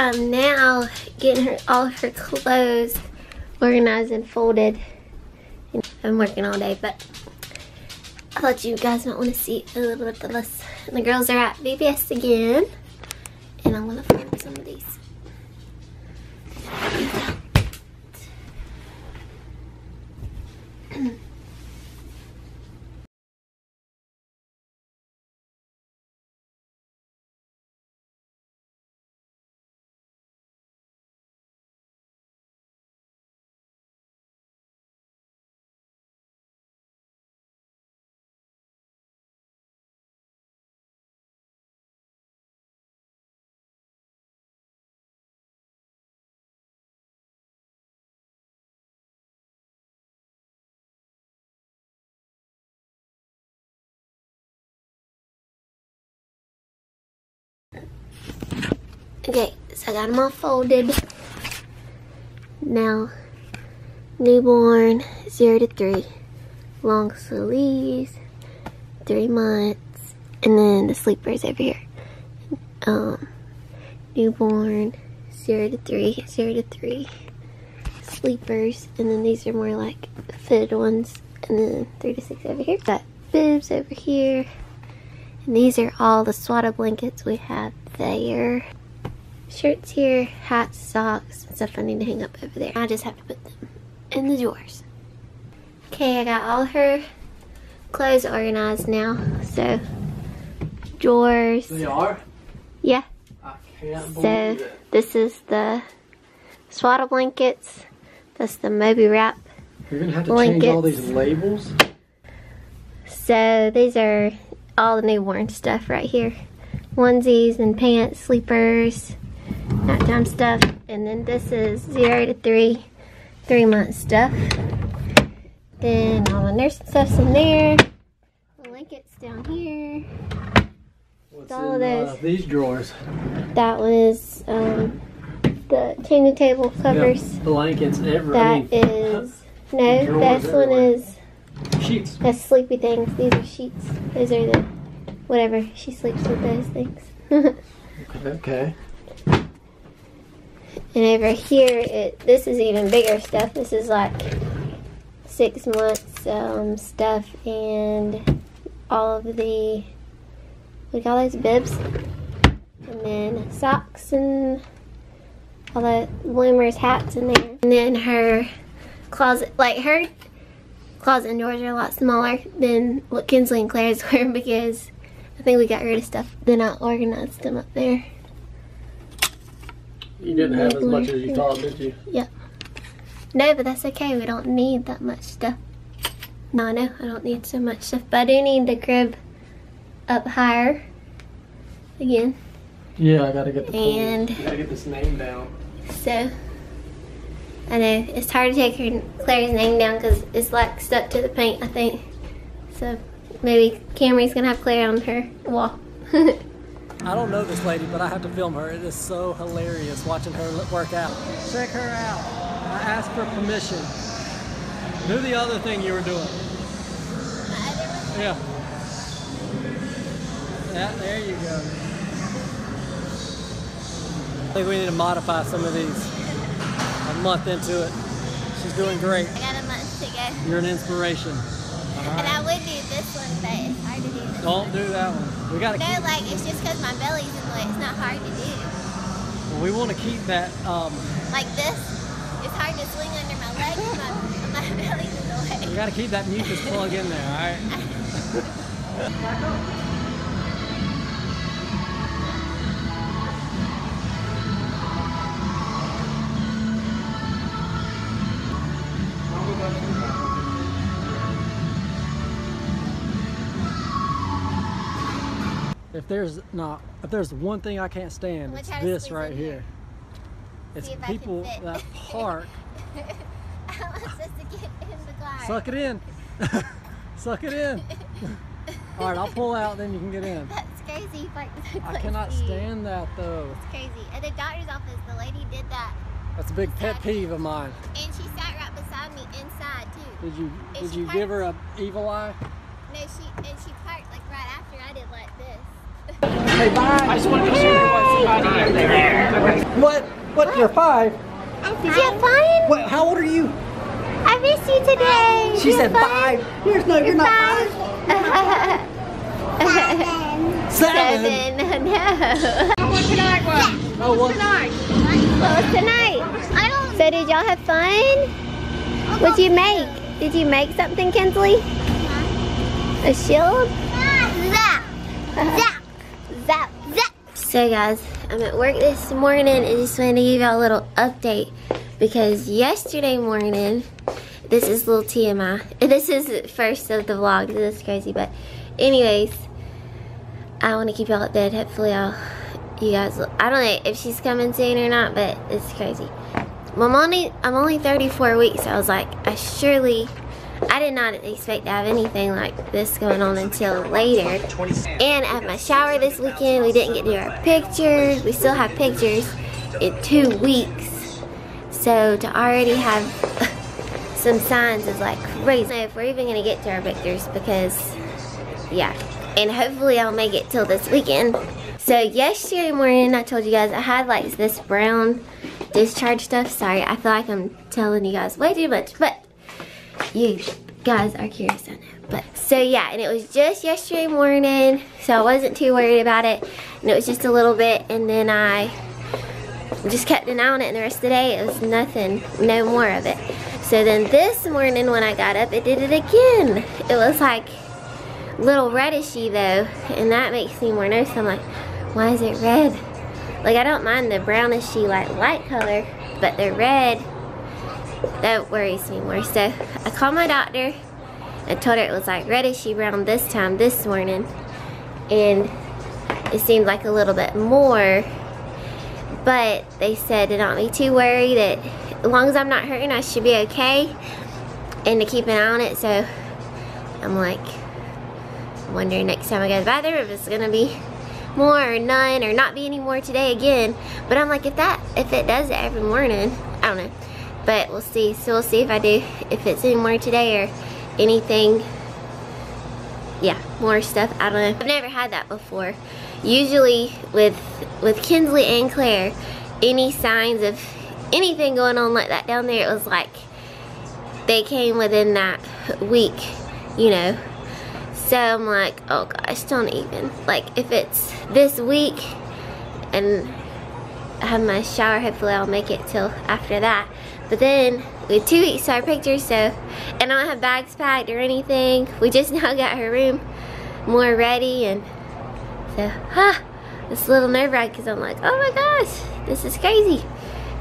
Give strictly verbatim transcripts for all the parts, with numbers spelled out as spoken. um, now getting her all of her clothes organized and folded. I'm working all day, but I thought you guys might want to see a little bit of this. And the girls are at V B S again, and I'm gonna find some of these. Okay, so I got them all folded. Now, newborn, zero to three. Long sleeves, three months. And then the sleepers over here. Um, newborn, zero to three, zero to three. Sleepers, and then these are more like fitted ones. And then three to six over here. Got bibs over here. And these are all the swaddle blankets we have there. Shirts here, hats, socks, and stuff I need to hang up over there. I just have to put them in the drawers. Okay, I got all her clothes organized now. So, drawers. They are? Yeah. I can't believe so, it. This is the swaddle blankets. That's the Moby wrap. You're going to have to blankets. Change all these labels? So, these are all the newborn stuff right here. Onesies and pants, sleepers. Nighttime stuff, and then this is zero to three, three month stuff. Then all the nursing stuff's in there. Blankets down here. What's all in, of those. Uh, these drawers. That was um, the changing table covers. Yeah, blankets everywhere. That I mean, is no. That's one is sheets. That's sleepy things. These are sheets. Those are the whatever she sleeps with those things. Okay. And over here, it, this is even bigger stuff. This is like six months um, stuff and all of the, we call those bibs. And then socks and all the bloomers, hats in there. And then her closet, like her closet and drawers are a lot smaller than what Kinsley and Claire's were because I think we got rid of stuff. Then I organized them up there. You didn't have as much as you thought, did you? Yeah. No, but that's okay. We don't need that much stuff. No, no, I don't need so much stuff. But I do need the crib up higher again. Yeah, I gotta get the and I gotta get this name down. So, I know it's hard to take her Claire's name down because it's like stuck to the paint, I think. So maybe Kamrey's gonna have Claire on her wall. I don't know this lady, but I have to film her. It is so hilarious watching her work out. Check her out. I asked for permission. Do the other thing you were doing. Yeah. Yeah, there you go. I think we need to modify some of these. A month into it. She's doing great. I got a month to go. You're an inspiration. Right. And I would do this one, but it's hard to do this Don't one. do that one. We gotta no, keep... like, it's just because my belly's in the way. It's not hard to do. Well, we want to keep that... Um... Like this? It's hard to swing under my legs. my, my belly's in the way. We gotta keep that mucus plug in there, alright? If there's not, if there's one thing I can't stand, it's this right here. It's people that park. I want us to get in the car. Suck it in. Suck it in. All right, I'll pull out, then you can get in. That's crazy. I cannot stand that though. It's crazy. At the doctor's office, the lady did that. That's a big pet peeve of mine. And she sat right beside me inside too. Did you did you give her an evil eye? No, she and she parked like right after I did like this. Hey, bye. I just want to make sure you're watching. five. What? What? You're five? I'm five. Did you have five? What? How old are you? I missed you today. She you're said five. five. You're, no, you're, you're not five. five. Seven. Seven. No. Oh, what tonight was? Oh, what tonight? What was tonight? I don't. So did y'all have fun? What'd you make? Did you make something, Kinsley? A shield? Zap. Zap. Zap. Zap. So guys, I'm at work this morning and just wanted to give y'all a little update. Because yesterday morning, this is little T M I. This is first of the vlog. This is crazy, but anyways, I want to keep y'all updated. Hopefully, y'all, you guys. Will, I don't know if she's coming soon or not, but it's crazy. Well, I'm only I'm only thirty-four weeks. So I was like, I surely, I did not expect to have anything like this going on until later. And I had my shower this weekend. We didn't get to do our pictures. We still have pictures in two weeks. So to already have some signs is like crazy. If we're even gonna get to our pictures because, yeah. And hopefully I'll make it till this weekend. So yesterday morning I told you guys I had like this brown discharge stuff. Sorry, I feel like I'm telling you guys way too much, but you guys are curious, I know. But so yeah, and it was just yesterday morning, so I wasn't too worried about it. And it was just a little bit, and then I just kept an eye on it, and the rest of the day it was nothing, no more of it. So then this morning when I got up, it did it again. It was like little reddishy though, and that makes me more nervous. I'm like, why is it red? Like, I don't mind the brownishy like light color, but the red, that worries me more. So I called my doctor and told her it was like reddishy brown this time this morning, and it seemed like a little bit more. But they said to not be too worried, that as long as I'm not hurting, I should be okay, and to keep an eye on it. So I'm like wondering next time I go to the bathroom if it's gonna be more or none, or not be any more today again. But I'm like, if that, if it does it every morning, I don't know. But we'll see. So we'll see if I do, if it's any more today or anything. Yeah, more stuff. I don't know. I've never had that before. Usually with with Kinsley and Claire, any signs of anything going on like that down there, it was like they came within that week, you know. So I'm like, oh gosh, don't even. Like, if it's this week and I have my shower, hopefully I'll make it till after that. But then we had two weeks to our pictures, so, and I don't have bags packed or anything. We just now got her room more ready, and so, huh, it's a little nerve wracking because I'm like, oh my gosh, this is crazy.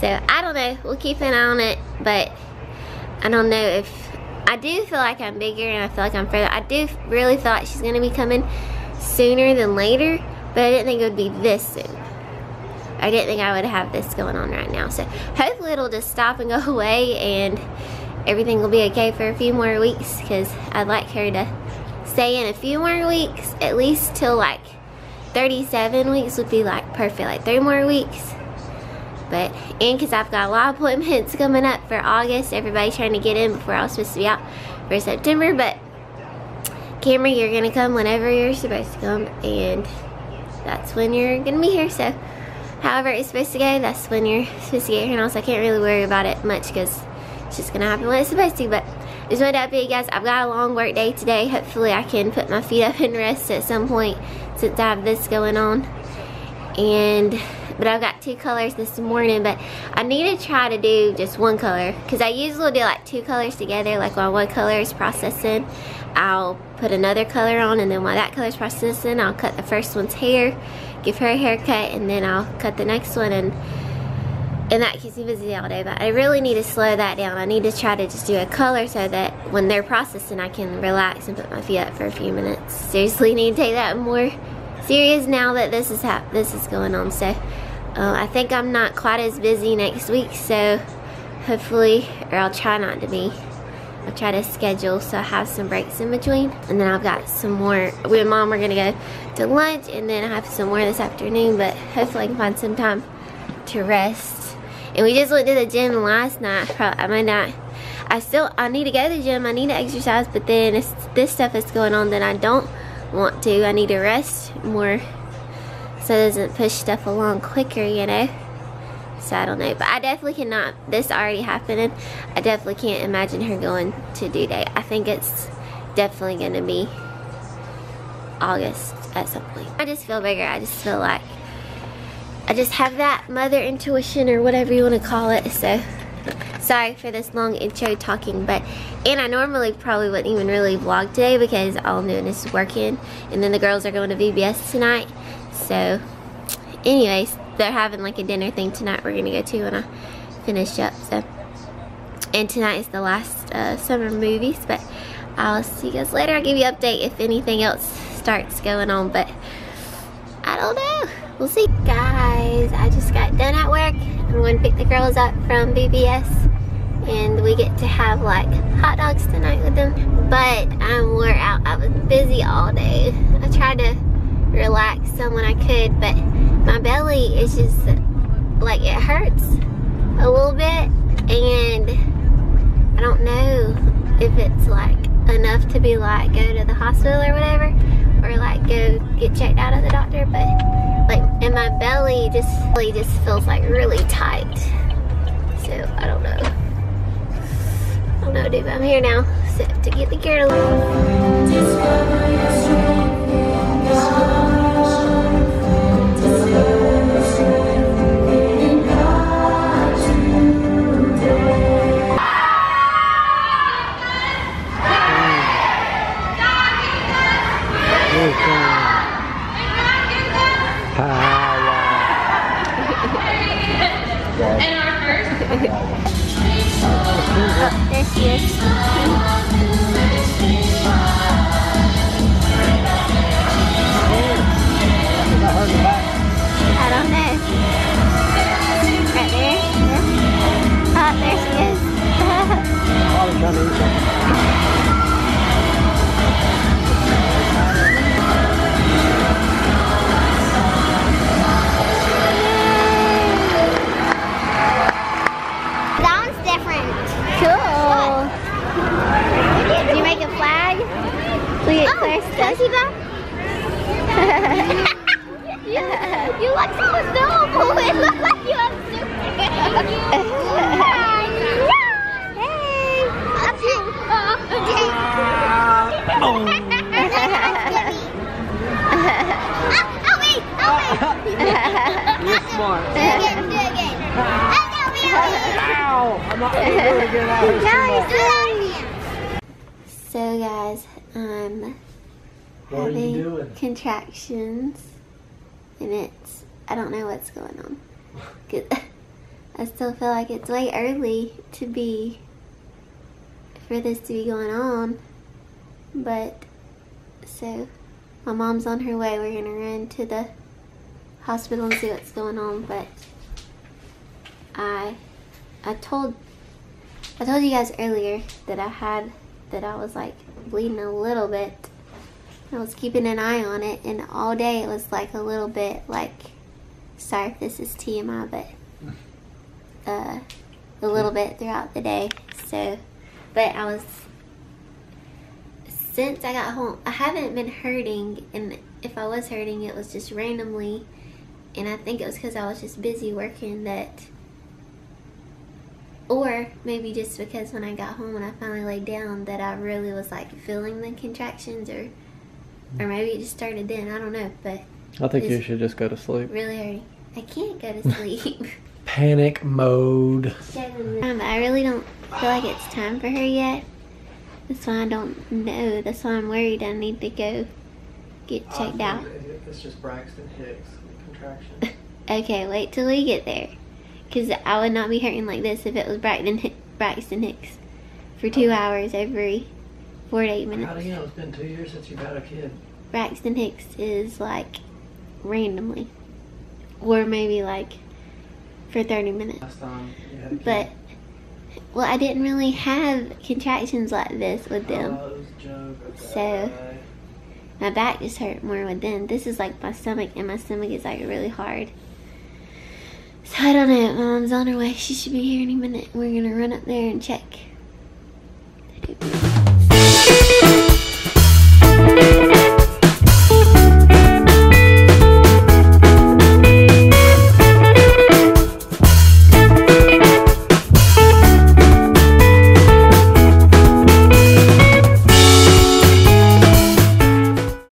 So, I don't know. We'll keep an eye on it, but I don't know if, I do feel like I'm bigger and I feel like I'm further. I do really feel like she's going to be coming sooner than later, but I didn't think it would be this soon. I didn't think I would have this going on right now. So, hopefully it'll just stop and go away and everything will be okay for a few more weeks, because I'd like her to stay in a few more weeks, at least till like thirty-seven weeks would be like perfect, like three more weeks. But, and because I've got a lot of appointments coming up for August, everybody's trying to get in before I was supposed to be out for September. But, Kamrey, you're going to come whenever you're supposed to come, and that's when you're going to be here. So, however it's supposed to go, that's when you're supposed to get here. And also, I can't really worry about it much because it's just going to happen when it's supposed to. But, just wanted to update you guys. I've got a long work day today. Hopefully, I can put my feet up and rest at some point, since I have this going on. And but I've got two colors this morning, but I need to try to do just one color, because I usually do like two colors together. Like, while one color is processing, I'll put another color on, and then while that color is processing, I'll cut the first one's hair, give her a haircut, and then I'll cut the next one, and and that keeps me busy all day. But I really need to slow that down. I need to try to just do a color so that when they're processing, I can relax and put my feet up for a few minutes. Seriously, need to take that more serious now that this is how this is going on. So uh, I think I'm not quite as busy next week, so hopefully, or I'll try not to be. I'll try to schedule so I have some breaks in between, and then I've got some more. We and Mom are gonna go to lunch, and then I have some more this afternoon. But hopefully I can find some time to rest. And we just went to the gym last night. Probably, I might not. I still I need to go to the gym. I need to exercise, but then if this stuff is going on, then I don't want to. I need to rest more. so it doesn't push stuff along quicker, you know. So I don't know, but I definitely cannot, this already happening, I definitely can't imagine her going to due date. I think it's definitely going to be August at some point. I just feel bigger. I just feel like I just have that mother intuition or whatever you want to call it. So sorry for this long intro talking, but and I normally probably wouldn't even really vlog today because all I'm doing is working, and then the girls are going to V B S tonight. So anyways, they're having like a dinner thing tonight we're gonna go to when I finish up. So, and tonight is the last uh, summer movies, but I'll see you guys later. I'll give you an update if anything else starts going on, but I don't know. We'll see. Guys, I just got done at work. I'm going to pick the girls up from V B S, and we get to have like hot dogs tonight with them, but I'm wore out. I was busy all day. I tried to relax some when I could, but my belly is just like, it hurts a little bit, and I don't know if it's like enough to be like go to the hospital or whatever, or like go get checked out at the doctor, but like, and my belly just really just feels like really tight, so I don't know. I don't know, dude, but I'm here now, so to get the gear to So guys, I'm what having contractions, and it's, I don't know what's going on. Cause I still feel like it's way early to be, for this to be going on, but, so, my mom's on her way. We're gonna run to the hospital and see what's going on, but I, I told I told you guys earlier that I had, that I was like bleeding a little bit. I was keeping an eye on it, and all day it was like a little bit like, sorry if this is T M I, but uh, a little bit throughout the day. So, but I was, since I got home, I haven't been hurting, and if I was hurting, it was just randomly, and I think it was because I was just busy working that, or maybe just because when I got home and I finally laid down that I really was like feeling the contractions, or or maybe it just started then. I don't know, but I think you should just go to sleep. Really hurting. I can't go to sleep. Panic mode. Um, I really don't feel like it's time for her yet. That's why I don't know. That's why I'm worried. I need to go get checked out. It's just Braxton Hicks contraction. Okay, wait till we get there. Because I would not be hurting like this if it was Braxton, Braxton Hicks for two okay. hours every four to eight minutes. How do you know it's been two years since you've had a kid? Braxton Hicks is like randomly, or maybe like for thirty minutes. Last time you had a kid. But, well, I didn't really have contractions like this with them. Oh, it was a joke. Okay. So, my back just hurt more with them. This is like my stomach, and my stomach is like really hard. So I don't know, my mom's on her way. She should be here any minute. We're gonna run up there and check.